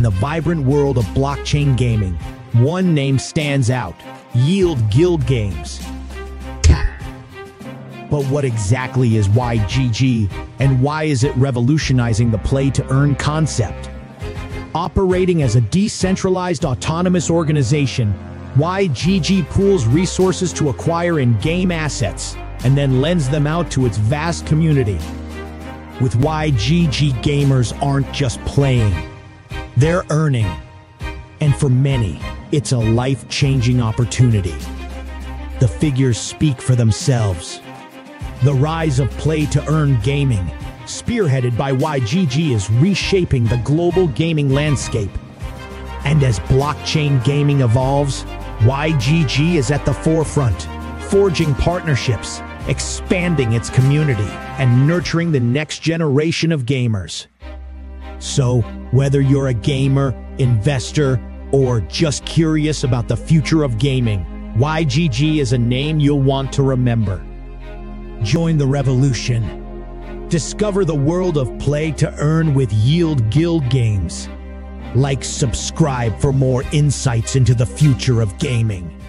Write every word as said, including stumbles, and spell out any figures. in the vibrant world of blockchain gaming, one name stands out: Yield Guild Games. But what exactly is Y G G, and why is it revolutionizing the play-to-earn concept? Operating as a decentralized autonomous organization, Y G G pools resources to acquire in-game assets, and then lends them out to its vast community. With Y G G, gamers aren't just playing, they're earning. And for many, it's a life-changing opportunity. The figures speak for themselves. The rise of play-to-earn gaming, spearheaded by Y G G, is reshaping the global gaming landscape. And as blockchain gaming evolves, Y G G is at the forefront, forging partnerships, expanding its community, and nurturing the next generation of gamers. So, whether you're a gamer, investor, or just curious about the future of gaming, Y G G is a name you'll want to remember. Join the revolution. Discover the world of play to earn with Yield Guild Games. Like, subscribe for more insights into the future of gaming.